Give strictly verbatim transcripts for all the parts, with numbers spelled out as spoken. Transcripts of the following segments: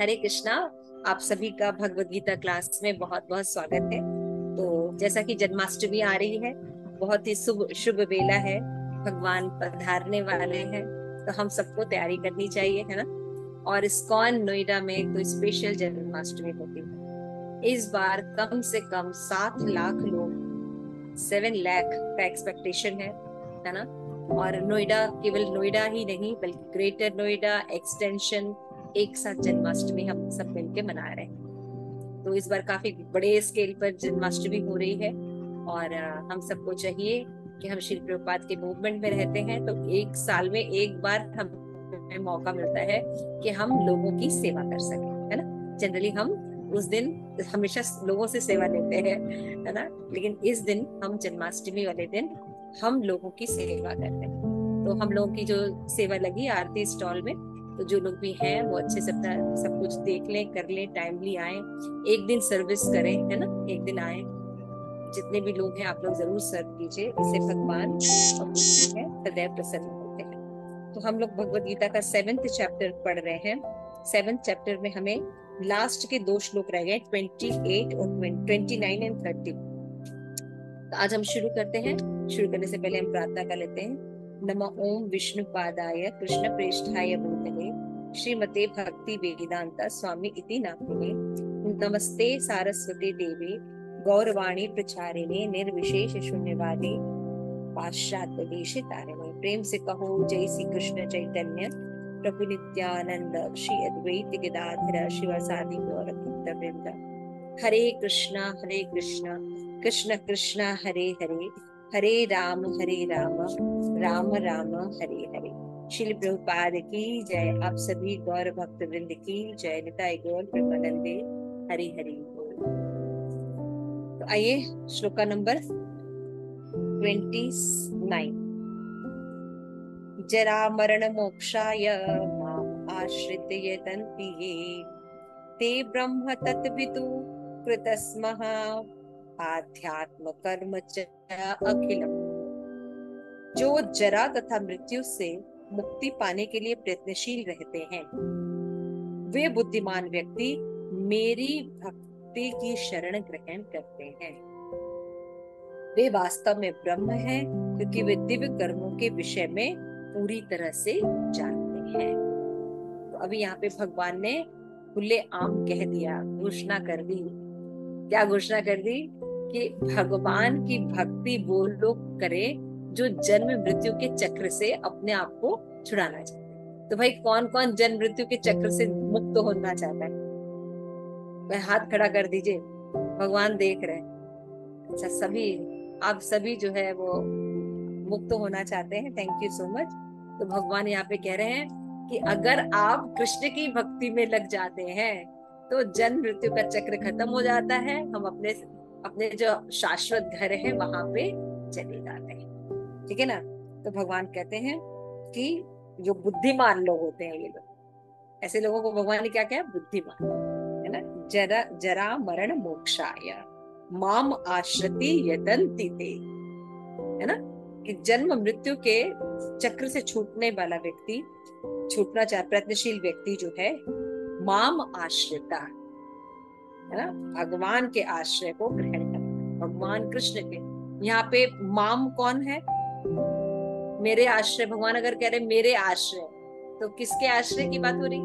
हरे कृष्णा। आप सभी का भगवद गीता क्लास में बहुत बहुत स्वागत है। तो जैसा कि जन्माष्टमी आ रही है, बहुत ही शुभ शुभ बेला है, भगवान पधारने वाले हैं, तो हम सबको तैयारी करनी चाहिए, है ना। और इस्कॉन नोएडा में तो स्पेशल जन्माष्टमी होती है। इस बार कम से कम सात लाख लोग, सेवन लाख का एक्सपेक्टेशन है, है ना। और नोएडा, केवल नोएडा ही नहीं बल्कि ग्रेटर नोएडा एक्सटेंशन एक साथ जन्माष्टमी हम सब मिलके मना रहे हैं। तो इस बार काफी बड़े स्केल पर जन्माष्टमी हो रही है और हम सबको चाहिए कि हम श्री प्रभुपाद के मूवमेंट में रहते हैं तो एक साल में एक बार हमें मौका मिलता है कि हम लोगों की सेवा कर सके, है ना। जनरली हम उस दिन हमेशा लोगों से सेवा लेते हैं, है ना, लेकिन इस दिन हम जन्माष्टमी वाले दिन हम लोगों की सेवा करते हैं। तो हम लोगों की जो सेवा लगी आरती स्टॉल में, तो जो लोग भी हैं वो अच्छे से सब कुछ देख लें, कर लें, टाइमली आए, एक दिन सर्विस करें, है ना, एक दिन आए। जितने भी लोग हैं आप लोग जरूर सर्व कीजिए, इससे भगवान और है सदैव प्रसन्न होते हैं। तो हम लोग भगवद गीता का सेवेंथ चैप्टर पढ़ रहे हैं। सेवेंथ चैप्टर में हमें लास्ट के दो श्लोक रह गए, अट्ठाईस और उनतीस एंड तीस। तो आज हम शुरू करते हैं। शुरू करने से पहले हम प्रार्थना कर लेते हैं। नमो ओम विष्णुपादाय कृष्ण प्रेष्ठाय भूतले श्रीमते भक्ति वेदांत स्वामी इति नामने नमस्ते सारस्वती देवी गौरवाणी प्रचारिणे निर्विशेष शून्यवादी पाश्चात्य देशे तारिणे। प्रेम से कहो जय श्री कृष्ण चैतन्य प्रभु नित्यानंद श्री अद्वैत गदाधर शिवासादि गौर भक्त वृंद। हरे कृष्णा हरे कृष्णा कृष्ण कृष्णा हरे हरे हरे राम हरे राम राम राम हरे हरे। श्री प्रभुपाद की जय। आप सभी गौर भक्त वृंद की जय। निताय गौर प्रेमानंदे हरि हरि। तो आइए श्लोका नंबर उनतीस। जरा मरण मोक्षाय माम आश्रित्य यतन्ति ये ते ब्रह्म तत्वितु कृतस्मः आध्यात्म कर्म च अखिलम। जो जरा तथा मृत्यु से मुक्ति पाने के लिए प्रयत्नशील रहते हैं वे बुद्धिमान व्यक्ति मेरी भक्ति की शरण ग्रहण करते हैं। वे वास्तव में ब्रह्म हैं क्योंकि वे दिव्य कर्मों के विषय में पूरी तरह से जानते हैं। तो अभी यहाँ पे भगवान ने खुले आम कह दिया, घोषणा कर दी। क्या घोषणा कर दी कि भगवान की भक्ति वो लोग करें जो जन्म मृत्यु के चक्र से अपने आप को छुड़ाना चाहते हैं। तो भाई कौन कौन जन्म मृत्यु के चक्र से मुक्त होना चाहता है? भाई हाथ खड़ा कर दीजिए, भगवान देख रहे हैं। अच्छा, सभी आप सभी जो है वो मुक्त होना चाहते हैं, थैंक यू सो मच। तो भगवान यहाँ पे कह रहे हैं कि अगर आप कृष्ण की भक्ति में लग जाते हैं तो जन्म मृत्यु का चक्र खत्म हो जाता है, हम अपने अपने जो शाश्वत घर है वहां पे चले जाते हैं, ठीक है ना। तो भगवान कहते हैं कि जो बुद्धिमान लोग होते हैं ये लोग, ऐसे लोगों को भगवान ने क्या कहा, बुद्धिमान, है ना। जरा जरा मरण मोक्षाय माम आश्रति यतन्ति ते, है ना, कि जन्म मृत्यु के चक्र से छूटने वाला व्यक्ति, छूटना चाह प्रयत्नशील व्यक्ति जो है, माम आश्रिता, है ना, भगवान के आश्रय को ग्रहण करना, भगवान कृष्ण के। यहाँ पे माम कौन है? मेरे आश्रय। भगवान अगर कह रहे मेरे आश्रय तो किसके आश्रय की बात हो रही?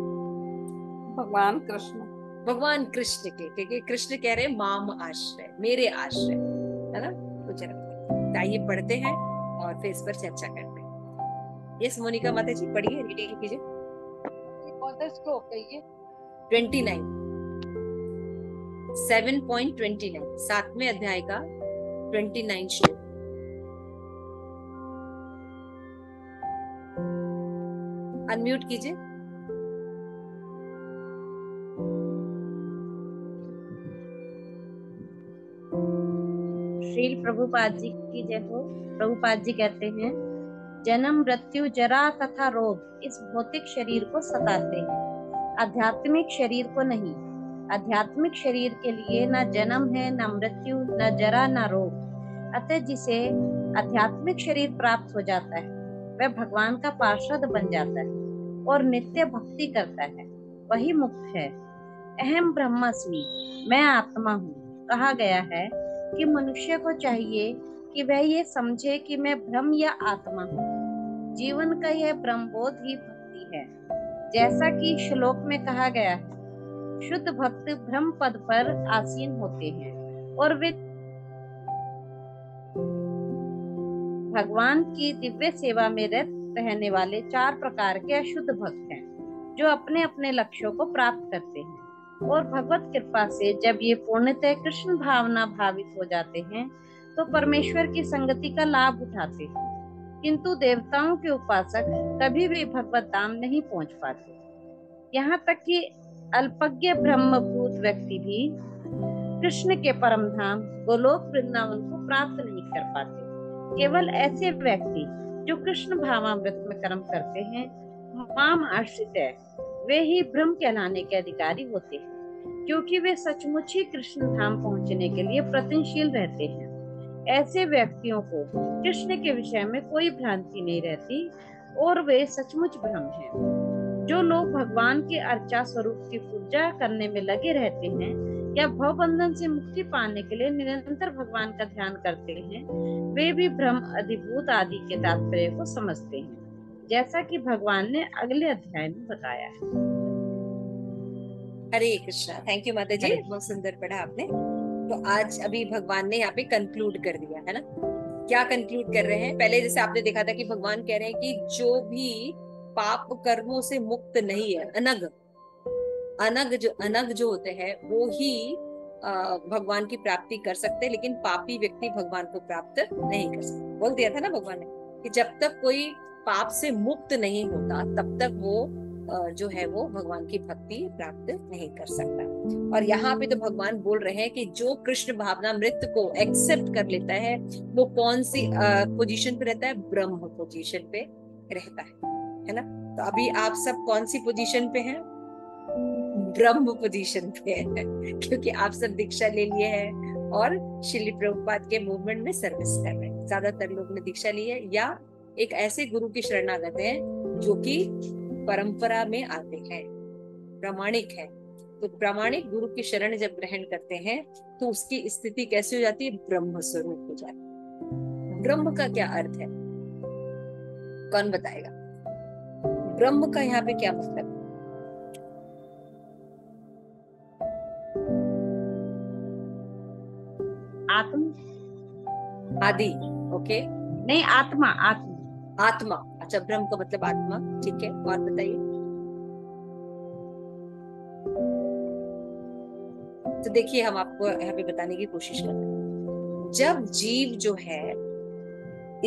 भगवान कृष्ण, भगवान कृष्ण के, क्योंकि कृष्ण कह रहे माम आश्रय, मेरे आश्रय, है ना। तो चलो आइए पढ़ते हैं और फिर इस पर चर्चा करते हैं। यस मोनिका माता जी, पढ़िए, रीडिंग कीजिए। उनतीस सात पॉइंट उनतीस, सातवें अध्याय का उनतीसवां श्लोक। अनम्यूट कीजिए। श्री प्रभुपाद जी की जय हो। प्रभुपाद जी कहते हैं, जन्म मृत्यु जरा तथा रोग इस भौतिक शरीर को सताते हैं, आध्यात्मिक शरीर को नहीं। आध्यात्मिक शरीर के लिए न जन्म है, न मृत्यु, न जरा, न रोग। अतः जिसे आध्यात्मिक शरीर प्राप्त हो जाता है वह भगवान का पार्षद बन जाता है और नित्य भक्ति करता है वही मुक्त है। अहम ब्रह्मास्मि, मैं आत्मा हूँ। कहा गया है कि मनुष्य को चाहिए कि वह ये समझे कि मैं ब्रह्म या आत्मा हूँ। जीवन का यह ब्रह्मबोध ही भक्ति है। जैसा कि श्लोक में कहा गया है, शुद्ध भक्त ब्रह्म पद पर आसीन होते हैं और वे भगवान की दिव्य सेवा में रत रहने वाले चार प्रकार के अशुद्ध भक्त हैं, जो अपने अपने लक्ष्यों को प्राप्त करते हैं और भगवत कृपा से जब ये पूर्णतः कृष्ण भावना भावित हो जाते हैं तो परमेश्वर की संगति का लाभ उठाते हैं, किंतु देवताओं के उपासक कभी भी भगवत धाम नहीं पहुंच पाते। यहाँ तक कि अल्पज्ञ ब्रह्मभूत व्यक्ति भी कृष्ण के परम धाम गोलोक वृंदावन को प्राप्त नहीं कर पाते। केवल ऐसे व्यक्ति जो कृष्ण भावामृत में कर्म करते हैं, माम आश्रित है, वे ही ब्रह्म कहलाने के अधिकारी होते हैं, क्योंकि वे सचमुच ही कृष्ण धाम पहुँचने के लिए प्रयत्नशील रहते हैं। ऐसे व्यक्तियों को कृष्ण के विषय में कोई भ्रांति नहीं रहती और वे सचमुच ब्रह्म हैं। जो लोग भगवान के अर्चा स्वरूप की पूजा करने में लगे रहते हैं या भव बंधन से मुक्ति पाने के लिए निरंतर भगवान का ध्यान करते हैं, वे भी ब्रह्म अधिभूत आदि के तात्पर्य को समझते हैं, जैसा कि भगवान ने अगले अध्याय में बताया है। हरे कृष्णा। थैंक यू माता जी, बहुत सुंदर पढ़ा आपने। तो आज अभी भगवान ने यहाँ पे कंक्लूड कर दिया है ना। क्या कंक्लूड कर रहे हैं? पहले जैसे आपने देखा था कि भगवान कह रहे हैं कि जो भी पाप कर्मों से मुक्त नहीं है, अनग अनग जो अनग जो होते हैं वो ही भगवान की प्राप्ति कर सकते, लेकिन पापी व्यक्ति भगवान को प्राप्त नहीं कर सकते। बोल दिया था ना भगवान ने कि जब तक कोई पाप से मुक्त नहीं होता तब तक वो जो है वो भगवान की भक्ति प्राप्त नहीं कर सकता। और यहाँ पे तो भगवान बोल रहे हैं कि जो कृष्ण भावना मृत को एक्सेप्ट कर लेता है वो कौन सी पोजीशन पे रहता है? ब्रह्म पोजीशन पे रहता है, है ना। तो अभी आप सब कौन सी पोजीशन पे हैं? ब्रह्म पोजीशन पे है, क्योंकि आप सब दीक्षा ले लिए हैं और श्रील प्रभुपाद के मूवमेंट में सर्विस कर रहे हैं। ज्यादातर लोग ने दीक्षा ली है या एक ऐसे गुरु की शरणागत है जो की परंपरा में आते हैं, प्रामाणिक है। तो प्रामाणिक गुरु की शरण जब ग्रहण करते हैं तो उसकी स्थिति कैसी हो जाती है? ब्रह्म स्वरूप हो जाती है। ब्रह्म का क्या अर्थ है? कौन बताएगा? ब्रह्म का यहाँ पे क्या मतलब है? आत्मा आदि। ओके, नहीं आत्मा आत्मा आत्मा। अच्छा, ब्रह्म का मतलब आत्मा, ठीक है। और बताइए। तो देखिए, हम आपको यहाँ पे बताने की कोशिश करते हैं। जब जीव जो है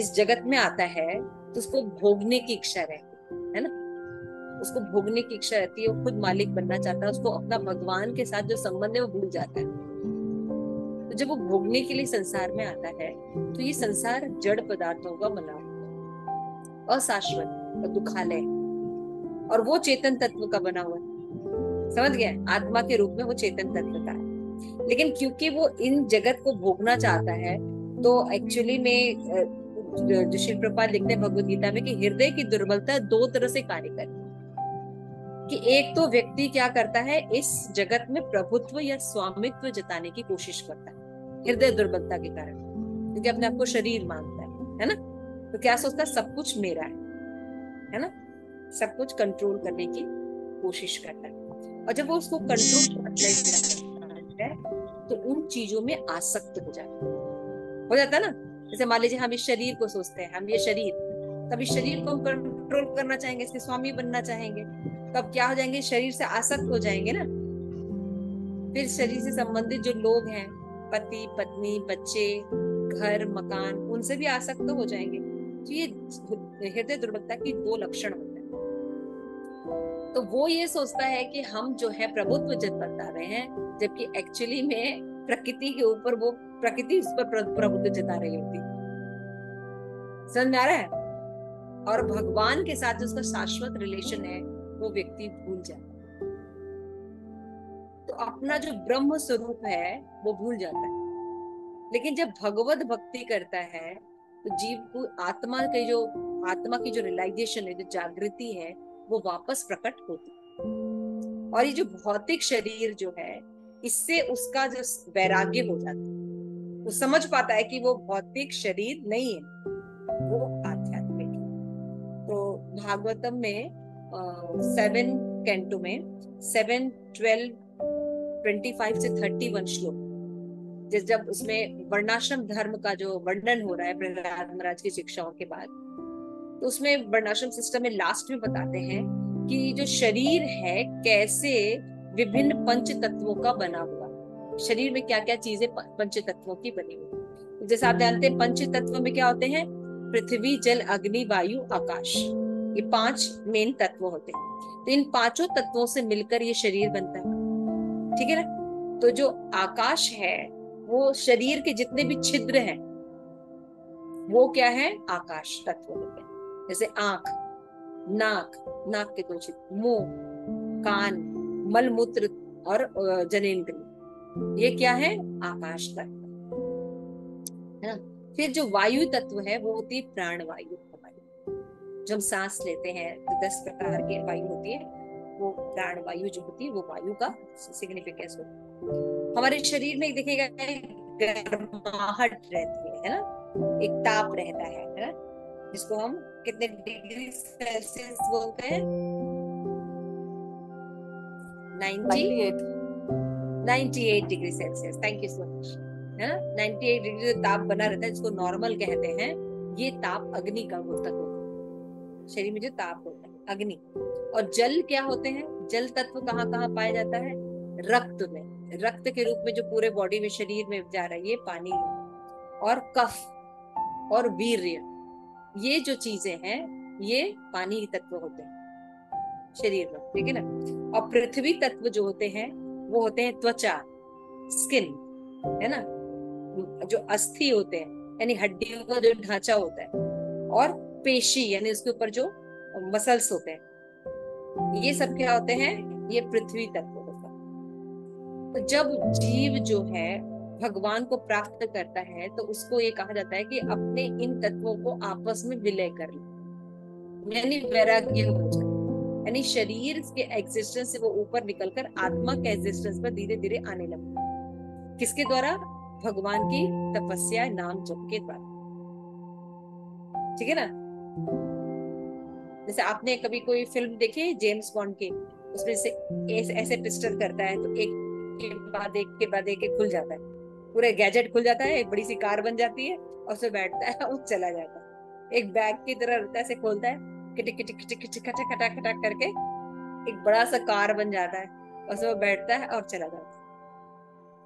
इस जगत में आता है तो उसको भोगने की इच्छा रहती है ना, उसको भोगने की इच्छा रहती है। वो खुद मालिक बनना चाहता है, उसको अपना भगवान के साथ जो संबंध है वो भूल जाता है। तो जब वो भोगने के लिए संसार में आता है तो ये संसार जड़ पदार्थों का बना अशाश्वत दुखालय, और वो चेतन तत्व का बना हुआ है। समझ गए? आत्मा के रूप में वो चेतन तत्व का है, लेकिन क्योंकि वो इन जगत को भोगना चाहता है तो एक्चुअली में जो श्रील प्रभुपाद लिखते हैं भगवद गीता में कि हृदय की दुर्बलता दो तरह से कार्य करती है। कि एक तो व्यक्ति क्या करता है, इस जगत में प्रभुत्व या स्वामित्व जताने की कोशिश करता है हृदय दुर्बलता के कारण, क्योंकि अपने आप को शरीर मानता है, है ना। तो क्या सोचता है? सब कुछ मेरा है, है ना। सब कुछ कंट्रोल करने की कोशिश करता है, और जब वो उसको कंट्रोल करता है तो उन चीजों में आसक्त हो जाता है हो जाता है ना। जैसे मान लीजिए हम इस शरीर को सोचते हैं, हम ये शरीर, तब इस शरीर को हम कंट्रोल करना चाहेंगे, इसके स्वामी बनना चाहेंगे, तब क्या हो जाएंगे? शरीर से आसक्त हो जाएंगे ना। फिर शरीर से संबंधित जो लोग हैं, पति पत्नी बच्चे घर मकान, उनसे भी आसक्त हो जाएंगे। तो ये हृदय दुर्बलता की दो लक्षण होते हैं। तो वो ये सोचता है कि हम जो है प्रभुत्व जता रहे हैं, जबकि एक्चुअली में प्रकृति के ऊपर वो प्रकृति उस पर प्रभुत्व जता रही होती। समझ में आ रहा है? और भगवान के साथ जो उसका शाश्वत रिलेशन है वो व्यक्ति भूल जाता है। तो अपना जो ब्रह्म स्वरूप है वो भूल जाता है। लेकिन जब भगवत भक्ति करता है तो जीव को आत्मा के जो आत्मा की जो रियलाइजेशन है, जो जागृति है, वो वापस प्रकट होती। और ये जो भौतिक शरीर जो है इससे उसका जो वैराग्य हो जाता है, वो समझ पाता है कि वो भौतिक शरीर नहीं है, वो आध्यात्मिक है। तो भागवतम में सेवन uh, कैंटो में सेवन ट्वेल्व ट्वेंटी फाइव से थर्टी वन श्लोक जब उसमें वर्णाश्रम धर्म का जो वर्णन हो रहा है प्रहलाद महाराज की शिक्षाओं के बाद, तो उसमें वर्णाश्रम सिस्टम में लास्ट में बताते हैं कि जो शरीर है कैसे विभिन्न पंच तत्वों का बना हुआ, शरीर में क्या क्या चीजें पंच तत्वों की बनी हुई। जैसे आप जानते हैं पंच तत्व में क्या होते हैं, पृथ्वी जल अग्नि वायु आकाश, ये पांच मेन तत्व होते हैं। तो इन पांचों तत्वों से मिलकर ये शरीर बनता है, ठीक है ना। तो जो आकाश है वो शरीर के जितने भी छिद्र हैं वो क्या है, आकाश तत्व होते हैं। जैसे आंख, नाक, नाक के दो छिद्र, मुंह, कान, मलमूत्र और जनेंद्रिय, ये क्या है, आकाश तत्व है ना। फिर जो वायु तत्व है वो होती है प्राणवायु, हमारी जो हम सांस लेते हैं तो दस प्रकार की वायु होती है, वो प्राणवायु जो होती है वो वायु का सिग्निफिकेंस होता है। हमारे शरीर में देखिएगा गर्माहट रहती है, है ना, एक ताप रहता है, है ना, जिसको हम कितने डिग्री सेल्सियस बोलते हैं, अट्ठानवे degree Celsius, thank you so much, है ना। अट्ठानवे डिग्री जो ताप बना रहता है जिसको नॉर्मल कहते हैं, ये ताप अग्नि का होता है, शरीर में जो ताप होता है अग्नि। और जल क्या होते हैं, जल तत्व कहाँ कहाँ पाया जाता है, रक्त में, रक्त के रूप में जो पूरे बॉडी में शरीर में जा रहा है ये पानी, और कफ और वीर्य, ये जो चीजें हैं ये पानी तत्व होते हैं शरीर में, ठीक है ना। और पृथ्वी तत्व जो होते हैं वो होते हैं त्वचा, स्किन, है ना, जो अस्थि होते हैं यानी हड्डियों का जो ढांचा होता है, और पेशी यानी उसके ऊपर जो मसल्स होते हैं, ये सब क्या होते हैं, ये पृथ्वी तत्व। तो जब जीव जो है भगवान को प्राप्त करता है तो उसको ये कहा जाता है कि अपने इन तत्वों को आपस में विलय कर लो, यानी वैराग्य हो जाए, यानी शरीर के एग्जिस्टेंस से वो ऊपर निकलकर आत्मा के एग्जिस्टेंस पर धीरे धीरे आने लगा। किसके द्वारा, भगवान की तपस्या नाम जप के द्वारा, ठीक है ना। जैसे आपने कभी कोई फिल्म देखी जेम्स बॉन्ड की, उसमें से ऐसे, ऐसे पिस्टल करता है तो एक के बाद एक के बाद एक खुल जाता है, पूरे गैजेट खुल जाता है, एक बड़ी सी कार बन जाती है और उसमें बैठता है और चला जाता है। एक बैग की तरह रहता है, ऐसे खोलता है किटिक किटिक किटिक किटिक खटा खटा खटा करके एक बड़ा सा कार बन जाता है और उसमें बैठता है और चला जाता है,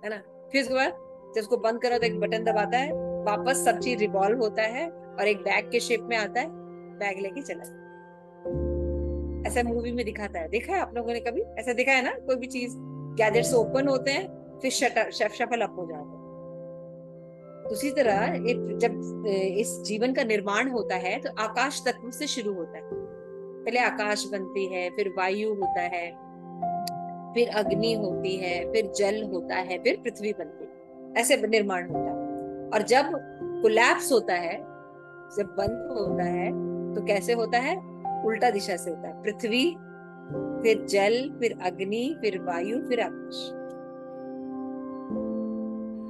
है ना। फिर उसके बाद जब उसको बंद करो तो एक बटन दबाता है, वापस सब चीज रिवॉल्व होता है और एक बैग के शेप में आता है, बैग लेके चला जाता है। ऐसा मूवी में दिखाता है, देखा है आप लोगों ने कभी, ऐसा दिखा है ना, कोई भी चीज गैजेट्स ओपन होते हैं फिर शटर शफल अप हो जाता है। उसी तरह जब इस जीवन का निर्माण होता है तो आकाश तत्व से शुरू होता है, पहले आकाश बनती है, फिर वायु होता है, फिर अग्नि होती है, फिर जल होता है, फिर पृथ्वी बनती है, ऐसे निर्माण होता है। और जब कोलैप्स होता है, जब बंद होता है तो कैसे होता है, उल्टा दिशा से होता है, पृथ्वी फिर जल फिर अग्नि फिर वायु फिर आकाश,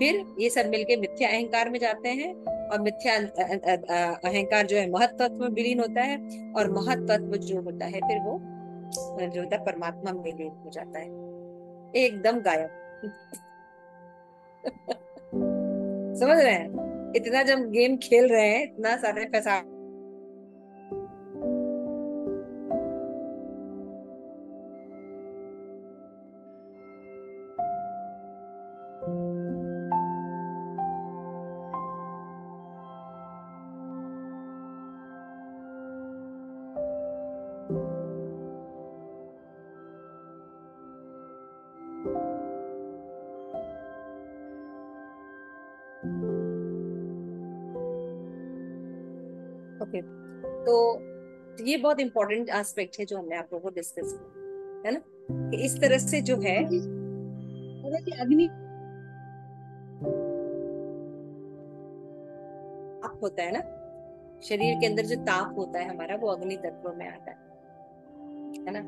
फिर ये सब मिलके मिथ्या अहंकार में जाते हैं और मिथ्या अहंकार जो है महत् तत्व में विलीन होता है, और महत् तत्व जो होता है फिर वो जो होता है परमात्मा में विलीन हो जाता है, एकदम गायब। समझ रहे हैं, इतना जब गेम खेल रहे हैं इतना सारे पैसा Okay. तो ये बहुत इंपॉर्टेंट एस्पेक्ट है जो हमने आप लोगों को डिस्कस किया है ना, कि इस तरह से जो है अग्नि ताप होता है ना, शरीर के अंदर जो ताप होता है हमारा वो अग्नि तत्व में आता है, है ना।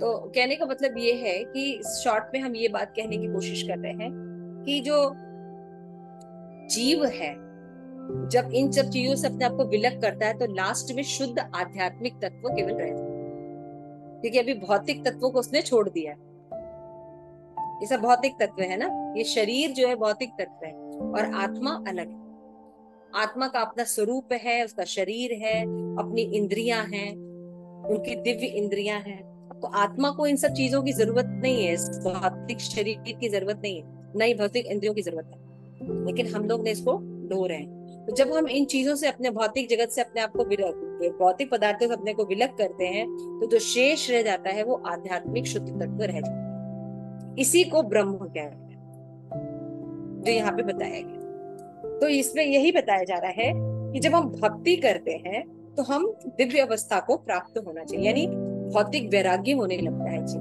तो कहने का मतलब ये है कि शॉर्ट में हम ये बात कहने की कोशिश कर रहे हैं कि जो जीव है जब इन सब चीजों से अपने आप को विलग करता है तो लास्ट में शुद्ध आध्यात्मिक तत्व केवल रहता है, क्योंकि अभी भौतिक तत्वों को उसने छोड़ दिया है। ये सब भौतिक तत्व है ना, ये शरीर जो है भौतिक तत्व है और आत्मा अलग है। आत्मा का अपना स्वरूप है, उसका शरीर है, अपनी इंद्रियां हैं, उनकी दिव्य इंद्रियां हैं। तो आत्मा को इन सब चीजों की जरूरत नहीं है, भौतिक शरीर की जरूरत नहीं है, ना ही भौतिक इंद्रियों की जरूरत है, लेकिन हम लोग ने इसको ढो रहे हैं। तो जब हम इन चीजों से अपने भौतिक जगत से अपने आप को भौतिक पदार्थों से अपने को विलग करते हैं तो जो शेष रह जाता है वो आध्यात्मिक शुद्ध तत्व रह जाता है। इसी को ब्रह्म कहते हैं जो यहाँ पे बताया गया। तो इसमें यही बताया जा रहा है कि जब हम भक्ति करते हैं तो हम दिव्य अवस्था को प्राप्त होना चाहिए, यानी भौतिक वैराग्य होने लगता है जी,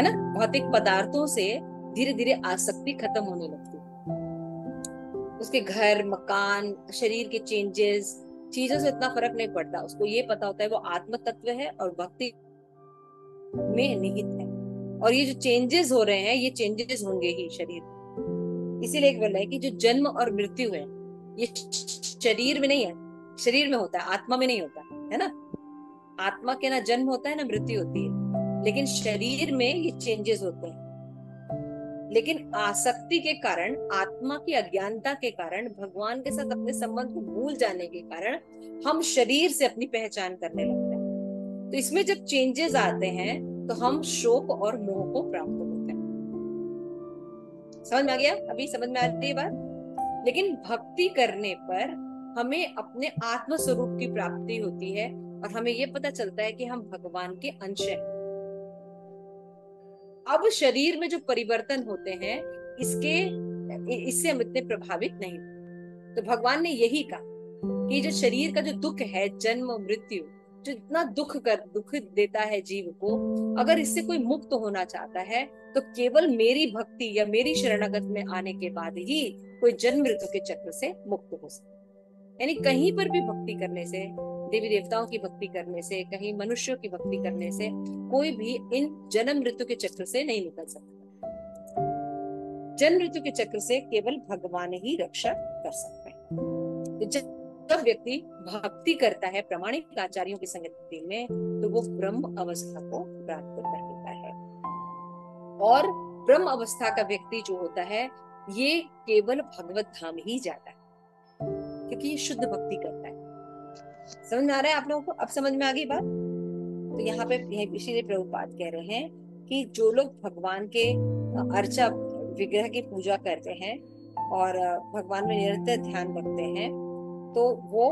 है ना। भौतिक पदार्थों से धीरे धीरे आसक्ति खत्म होने लगती है, उसके घर मकान शरीर के चेंजेस चीजों से इतना फर्क नहीं पड़ता। उसको ये पता होता है वो आत्म तत्व है और भक्ति में निहित है, और ये जो चेंजेस हो रहे हैं ये चेंजेस होंगे ही शरीर में। इसीलिए एक बोला है कि जो जन्म और मृत्यु है ये शरीर में नहीं है, शरीर में होता है, आत्मा में नहीं होता है ना। आत्मा के ना जन्म होता है ना मृत्यु होती है, लेकिन शरीर में ये चेंजेस होते हैं। लेकिन आसक्ति के कारण, आत्मा की अज्ञानता के कारण, भगवान के साथ अपने संबंध को भूल जाने के कारण हम शरीर से अपनी पहचान करने लगते हैं। तो इसमें जब चेंजेस आते हैं तो हम शोक और मोह को प्राप्त होते हैं। समझ में आ गया? अभी समझ में आ रही है बात? लेकिन भक्ति करने पर हमें अपने आत्म स्वरूप की प्राप्ति होती है और हमें ये पता चलता है कि हम भगवान के अंश हैं। अब शरीर में जो परिवर्तन होते हैं इसके इससे हम इतने प्रभावित नहीं। तो भगवान ने यही कहा कि जो शरीर का जो दुख है, जन्म मृत्यु जो इतना दुख कर दुख देता है जीव को, अगर इससे कोई मुक्त होना चाहता है तो केवल मेरी भक्ति या मेरी शरणागत में आने के बाद ही कोई जन्म मृत्यु के चक्र से मुक्त हो सकता। यानी कहीं पर भी भक्ति करने से, देवी देवताओं की भक्ति करने से, कहीं मनुष्यों की भक्ति करने से कोई भी इन जन्म मृत्यु के चक्र से नहीं निकल सकता। जन्म मृत्यु के चक्र से केवल भगवान ही रक्षा कर सकते हैं। जब व्यक्ति भक्ति करता है प्रामाणिक आचार्यों की संगति में तो वो ब्रह्म अवस्था को प्राप्त कर लेता है। और ब्रह्म अवस्था का व्यक्ति जो होता है ये केवल भगवत धाम ही जाता है, क्योंकि ये शुद्ध भक्ति करता है। समझ में आ रहा है आप लोगों को? अब समझ में आ गई बात? तो यहाँ पे इसीलिए प्रभुपाद कह रहे हैं कि जो लोग भगवान के अर्चा विग्रह की पूजा करते हैं और भगवान में निरंतर ध्यान रखते हैं तो वो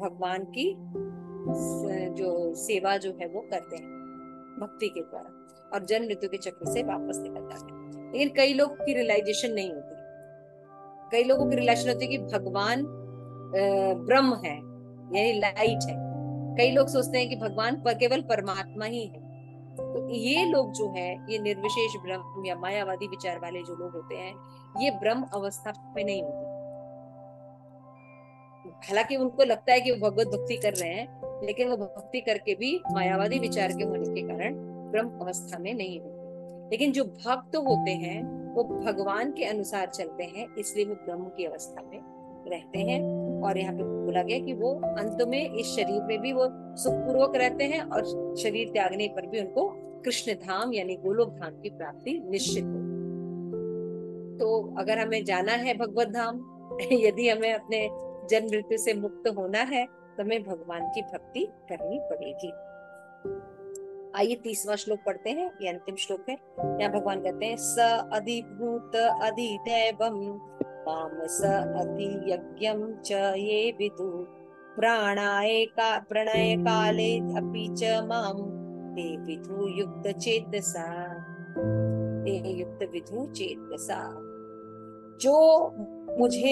भगवान की जो सेवा जो है वो करते हैं भक्ति के द्वारा, और जन्म मृत्यु के चक्र से वापस निकल जाते हैं। लेकिन कई लोग की रियलाइजेशन नहीं होती। कई लोगों की रियलाइजेशन होती है कि भगवान ब्रह्म है, यही लाइट है। कई लोग सोचते हैं कि भगवान पर केवल परमात्मा ही है। तो ये लोग जो है ये निर्विशेष ब्रह्म या मायावादी विचार वाले जो लोग होते हैं ये ब्रह्म अवस्था में नहीं होते। हालांकि उनको लगता है कि वो भगवत भक्ति कर रहे हैं, लेकिन वो भक्ति करके भी मायावादी विचार के होने के कारण ब्रह्म अवस्था में नहीं होते। लेकिन जो भक्त होते हैं वो भगवान के अनुसार चलते हैं, इसलिए वो ब्रह्म की अवस्था में रहते हैं। और यहाँ पे बोला गया कि वो अंत में इस शरीर में भी वो सुखपूर्वक रहते हैं और शरीर त्यागने पर भी उनको कृष्ण धाम यानी गोलोक धाम की प्राप्ति निश्चित होती है। तो अगर हमें जाना है भगवत धाम, यदि हमें अपने जन्म मृत्यु से मुक्त होना है तो हमें भगवान की भक्ति करनी पड़ेगी। आइए तीसवा श्लोक पढ़ते हैं, ये अंतिम श्लोक है। यहाँ भगवान कहते हैं स अधिभूत अधिदैवम मामस अधियज्ञं च ये विदु प्राणाय का प्रणय काले अपि च माम ते विधु युक्त चेतसा ते युक्त विधु चेतसा। जो मुझे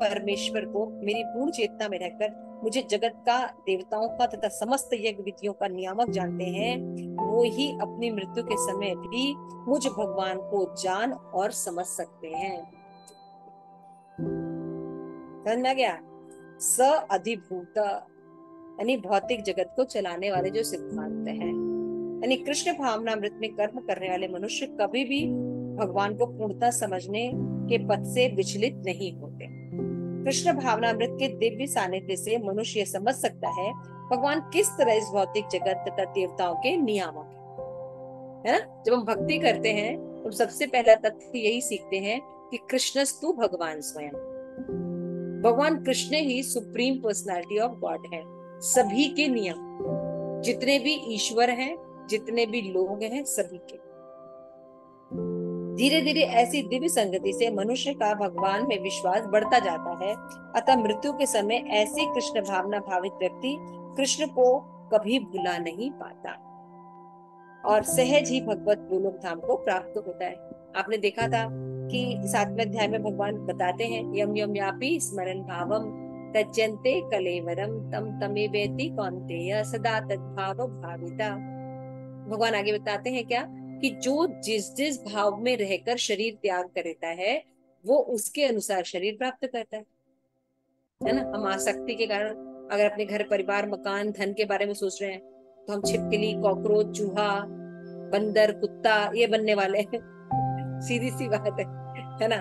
परमेश्वर को मेरी पूर्ण चेतना में रहकर मुझे जगत का, देवताओं का तथा समस्त यज्ञ विधियों का नियामक जानते हैं, वो ही अपनी मृत्यु के समय भी मुझ भगवान को जान और समझ सकते हैं। समझ में आ गया? स अधिभूत यानी भौतिक जगत को चलाने वाले जो सिद्धांत हैं, यानी कृष्ण भावनामृत में कर्म करने वाले मनुष्य कभी भी भगवान को पूर्णता समझने के पथ से विचलित नहीं होते। कृष्ण भावनामृत के दिव्य सानिध्य से मनुष्य समझ सकता है भगवान किस तरह इस भौतिक जगत तथा देवताओं के नियामक है, है ना। जब हम भक्ति करते हैं तो सबसे पहला तथ्य यही सीखते हैं कि कृष्णस्तु भगवान स्वयं, भगवान कृष्ण ही सुप्रीम पर्सनालिटी ऑफ गॉड है। सभी के नियम, जितने भी ईश्वर हैं, जितने भी लोग हैं, सभी के। धीरे धीरे ऐसी दिव्य संगति से मनुष्य का भगवान में विश्वास बढ़ता जाता है, अतः मृत्यु के समय ऐसे कृष्ण भावना भावित व्यक्ति कृष्ण को कभी भुला नहीं पाता और सहज ही भगवत गोलोक धाम को प्राप्त होता है। आपने देखा था कि सातवें अध्याय में भगवान बताते हैं, यम यम यापि स्मरण भावम तज्जन्ते कलेवरम तम तमेवेति कौन्तेय सदा तद्भाव भाविता। भगवान आगे बताते हैं क्या कि जो जिस जिस भाव में रहकर शरीर त्याग करता है वो उसके अनुसार शरीर प्राप्त करता है, है ना। हम आसक्ति के कारण अगर अपने घर, परिवार, मकान, धन के बारे में सोच रहे हैं तो हम छिपकली, कॉकरोच, चूहा, बंदर, कुत्ता ये बनने वाले हैं। सीधी सी बात है, है ना।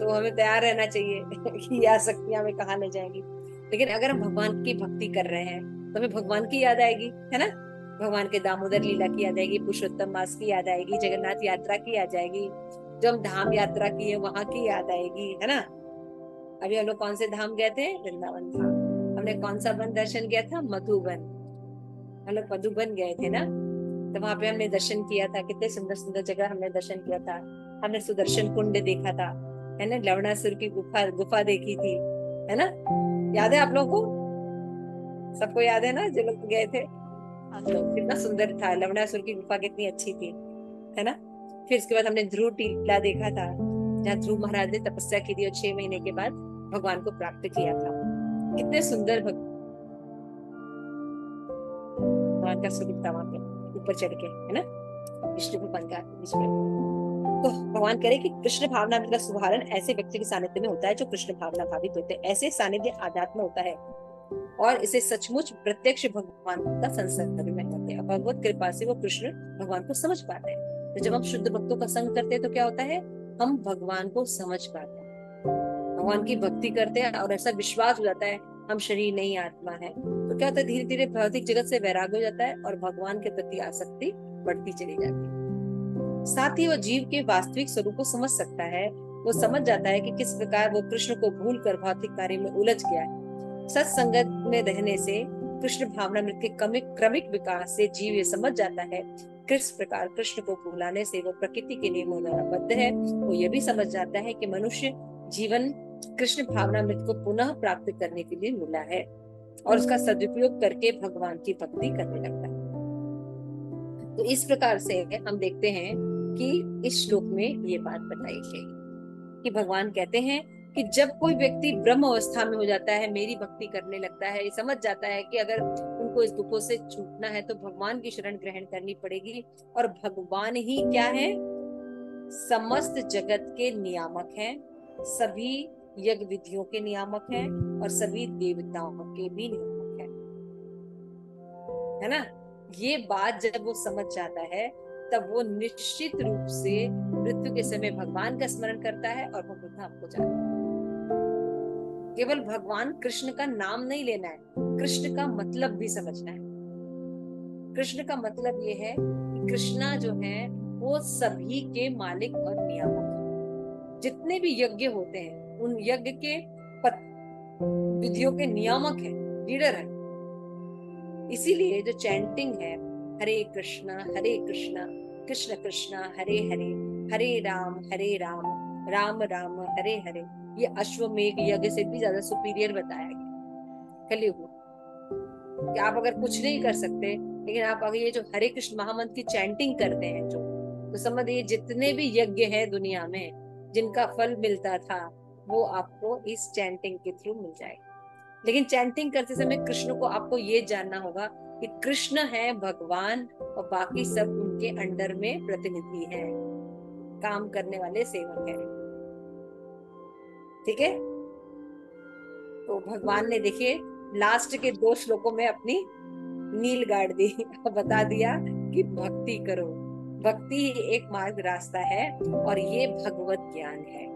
तो हमें तैयार रहना चाहिए कि आसक्तियां हमें कहाँ ले जाएंगी। लेकिन अगर हम भगवान की भक्ति कर रहे हैं तो हमें भगवान की याद आएगी, है ना। भगवान के दामोदर लीला की याद आएगी, पुरुषोत्तम मास की याद आएगी, जगन्नाथ यात्रा की याद आएगी, जो हम धाम यात्रा की है वहां की याद आएगी, है ना। अभी हम लोग कौन से धाम गए थे? वृंदावन धाम। हमने कौन सा वन दर्शन किया था? मधुबन। हम लोग मधुबन गए थे ना, तो वहां पे हमने दर्शन किया था। कितने सुंदर सुंदर जगह हमने दर्शन किया था। हमने सुदर्शन कुंड देखा था, है ना। लवणासुर की गुफा गुफा देखी थी, है ना। याद है आप लोगों को? सबको याद है ना जो लोग गए थे? कितना सुंदर था, लवणासुर की गुफा कितनी अच्छी थी, है ना। फिर इसके बाद हमने ध्रुव टीला देखा था, जहाँ ध्रुव महाराज ने तपस्या की थी और छह महीने के बाद भगवान को प्राप्त किया था। कितने सुंदर भगवान का स्वरूप था वहां पे ऊपर चढ़ के, है ना, विष्णु भगवान का। तो भगवान करे कि कृष्ण भावना का शुभारंभ ऐसे व्यक्ति के सानिध्य में होता है जो कृष्ण भावना भावित होते हैं। ऐसे सानिध्य आध्यात्म होता है और इसे सचमुच प्रत्यक्ष भगवान का संसर्ग में करते हैं। भगवत कृपा से वो कृष्ण भगवान को समझ पाते हैं। तो जब हम शुद्ध भक्तों का संग करते हैं तो क्या होता है? हम भगवान को समझ पाते हैं, भगवान की भक्ति करते हैं और ऐसा विश्वास हो जाता है हम शरीर नहीं आत्मा है। तो क्या होता है? धीरे धीरे भौतिक जगत से वैराग्य हो जाता है और भगवान के प्रति आसक्ति बढ़ती चली जाती है। साथ ही वो जीव के वास्तविक स्वरूप को समझ सकता है। वो समझ जाता है कि किस प्रकार वो कृष्ण को भूल कर भौतिक कार्य में उलझ गया है। सत्संगत में रहने से कृष्ण भावनामृत के क्रमिक विकास से जीव ये समझ जाता है किस प्रकार कृष्ण को भुलाने से वो प्रकृति के नियमों द्वारा बद्ध है। वो ये भी समझ जाता है कि मनुष्य जीवन कृष्ण भावनामृत को पुनः प्राप्त करने के लिए मिला है और उसका सदुपयोग करके भगवान की भक्ति करने लगता है। तो इस प्रकार से हम देखते हैं कि इस श्लोक में ये बात बताई गई कि भगवान कहते हैं कि जब कोई व्यक्ति ब्रह्म अवस्था में हो जाता है, मेरी भक्ति करने लगता है, ये समझ जाता है कि अगर उनको इस दुखों से छूटना है तो भगवान की शरण ग्रहण करनी पड़ेगी और भगवान ही क्या है? समस्त जगत के नियामक हैं, सभी यज्ञ विधियों के नियामक हैं और सभी देवताओं के भी नियामक हैं, है ना। ये बात जब वो समझ जाता है तब वो निश्चित रूप से मृत्यु के समय भगवान का स्मरण करता है और भगवत धाम को जाता है। केवल भगवान कृष्ण का नाम नहीं लेना है, कृष्ण का मतलब भी समझना है। कृष्ण का मतलब ये है कि कृष्णा जो है वो सभी के मालिक और नियामक है। जितने भी यज्ञ होते हैं उन यज्ञ के विधियों के नियामक है, लीडर है। इसीलिए जो चैंटिंग है हरे कृष्णा हरे कृष्णा कृष्ण कृष्णा हरे हरे हरे राम हरे राम राम राम हरे हरे, ये अश्वमेघ यज्ञ से भी ज्यादा सुपीरियर बताया गया कलयुग में। आप अगर कुछ नहीं कर सकते लेकिन आप अगर ये जो हरे कृष्ण महामंत्र की चैंटिंग करते हैं जो, तो समझिए जितने भी यज्ञ है दुनिया में जिनका फल मिलता था वो आपको इस चैंटिंग के थ्रू मिल जाएगा। लेकिन चैंटिंग करते समय कृष्ण को आपको ये जानना होगा कि कृष्ण है भगवान और बाकी सब उनके अंडर में प्रतिनिधि हैं, काम करने वाले सेवक हैं, ठीक है। तो भगवान ने देखिए लास्ट के दो श्लोकों में अपनी नील गाड़ दी, बता दिया कि भक्ति करो, भक्ति ही एक मार्ग रास्ता है और ये भगवत ज्ञान है।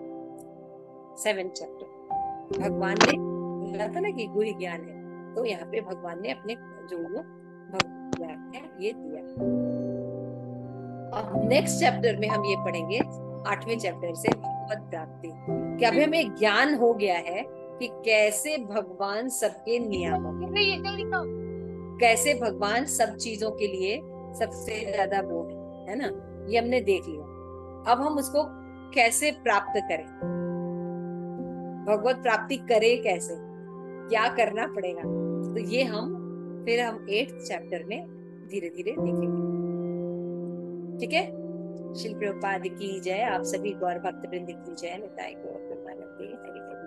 सेवन चैप्टर भगवान ने बोला था ना कि गुह्य ज्ञान है, तो यहाँ पे भगवान ने अपने जो भगवत ज्ञान है ये दिया। और नेक्स्ट चैप्टर में हम ये पढ़ेंगे आठवें चैप्टर से भगवत प्राप्ति, कि अभी हमें ज्ञान हो गया है कि कैसे भगवान सबके नियामक है, कैसे भगवान सब चीजों के लिए सबसे ज्यादा वो है, है ना, ये हमने देख लिया। अब हम उसको कैसे प्राप्त करें, भगवत प्राप्ति करें कैसे, क्या करना पड़ेगा, तो ये हम फिर हम एट चैप्टर में धीरे धीरे देखेंगे। ठीक है, श्रील प्रभुपाद की जय, आप सभी गौर भक्तवृंद की जय, निताय गौर प्रेमानंदे हरि।